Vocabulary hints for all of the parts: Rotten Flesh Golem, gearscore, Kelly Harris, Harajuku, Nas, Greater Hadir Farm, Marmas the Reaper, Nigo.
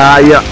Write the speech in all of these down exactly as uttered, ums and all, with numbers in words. Ah, uh, yeah.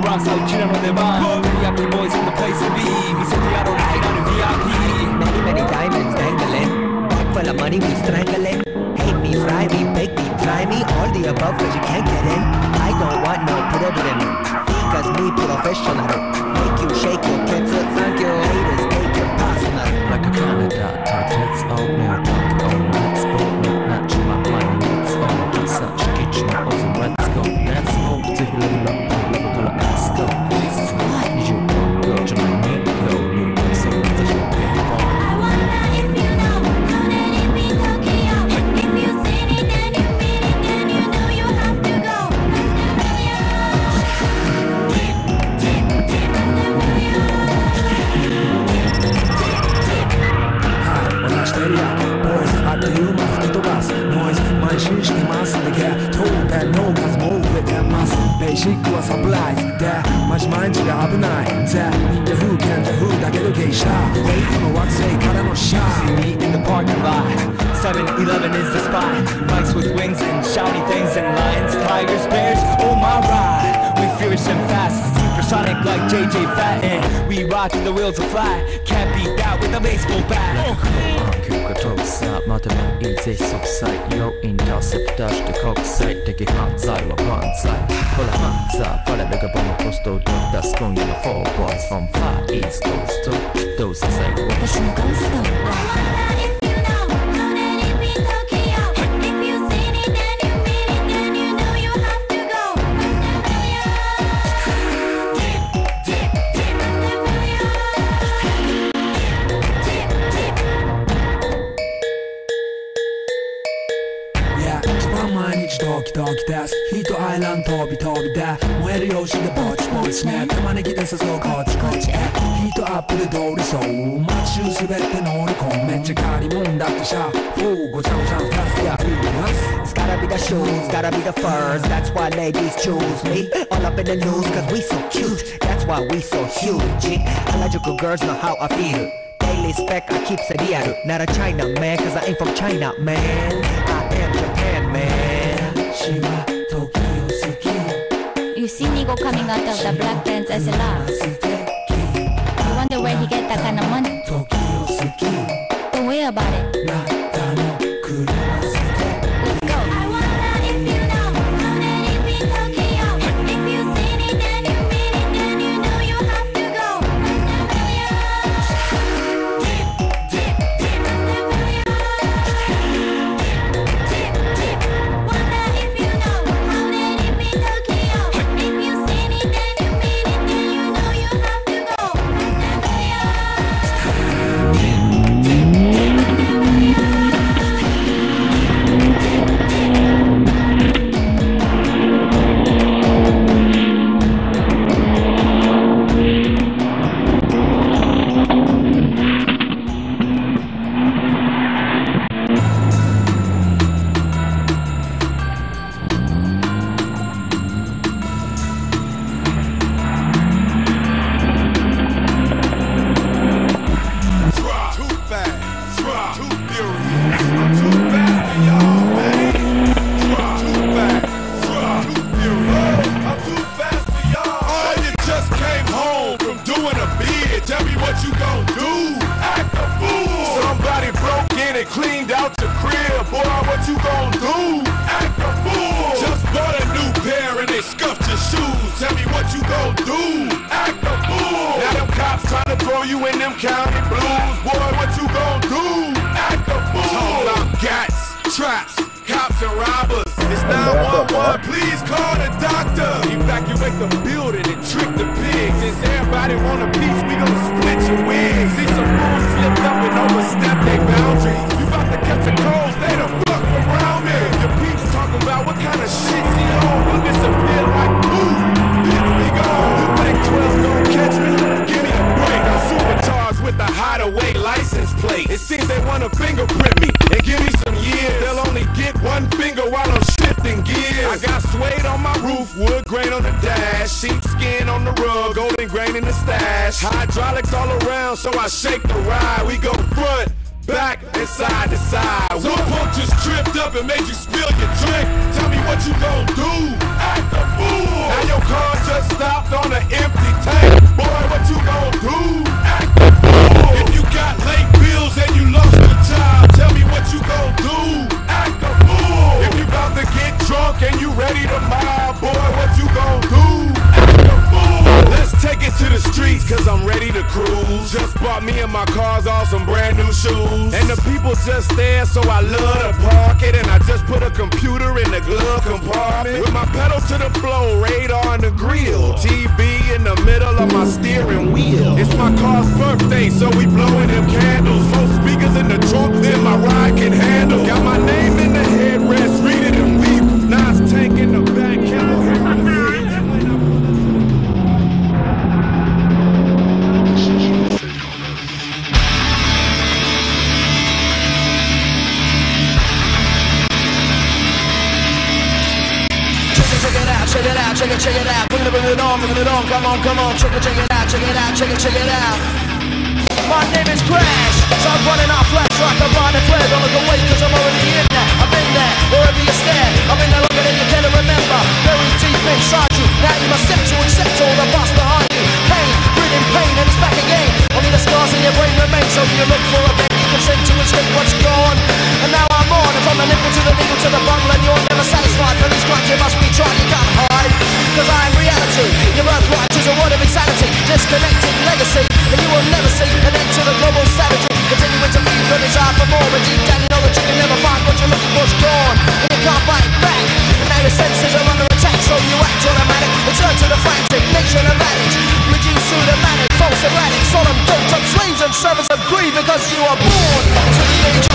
the rocks like Jim on the bond. Three happy boys in the place to be. We said the auto ride on a V I P. Many, many diamonds dangling. Back full of money, we strangle it. Hate me, fry me, bake me, try me. All the above, but you can't get in. I don't want no problem. Because me professional. Make you shake your kids, look like your haters. Take your personal. Like a Canada, top hits, old man, old nuts, old nut, not you, my money, nuts, old nuts, such a kitchen, old nuts, go, let's hope to heal up. seven eleven is the spot. Mics with wings and shouty things and lions, tigers, bears, oh my ride. We fierce and fast, supersonic like J J Fatten. We ride till the wheels are flat. Can't beat that with a baseball bat. It's gotta be the shoes, gotta be the furs. That's why ladies choose me. All up in the news, cause we so cute. That's why we so huge. Harajuku girls know how I feel. Daily spec, I keep it real. Not a China man, cause I ain't from China, man. I am Japan, man. You see Nigo coming out of the black pants as a laugh. You wonder where he get that kind of money. Don't worry about it. Let's go. I wanna, if you know, come and eat me Tokyo. If you seen it and you mean it, then you know you have to go. Deep, deep, deep, deep, deep. Wonder if you know, come and eat me Tokyo. If you seen it and you mean it, then you know you have to go. to the streets, cause I'm ready to cruise. Just bought me and my cars all some brand new shoes. And the people just there, so I love to park it. And I just put a computer in the glove compartment, with my pedal to the floor, radar on the grill, T V in the middle of my steering wheel. It's my car's birthday, so we blowing them candles. Four speakers in the trunk that my ride can handle. Got my name in the headrest, read it and weep. Nas tank in the back, Kelly Harris. Check it out, check it, check it out. Bring it, bring it on, bring it on. Come on, come on. Check it, check it out, check it out, check it, check it out. My name is Crash, so I'm running off flash like I'm riding flag. Don't look away, cause I'm already in there. I've been there, wherever you stand. I've been there longer than you can remember. Buried deep inside you. Now you must accept to accept all the boss behind you. Pain, breathing pain, and it's back again. Only the scars in your brain remain. So you look for a bed, you consent to escape what's gone. And now I'm on, and from the nipple to the needle to the bottle, and you're never satisfied. For these crimes you must be tried, you can't. Cause I am reality, your birthright is a word of insanity. Disconnected legacy, and you will never see an end to the global savagery. Continuing to feed the desire for more, and deep down you know that you can never find what you're looking for's gone. And you can't fight back, and now your senses are under attack. So you act automatic, return to the frantic nation of addict, reduced to the manic, false erratic, solemn, doped up slaves and servants of greed. Because you are born to the age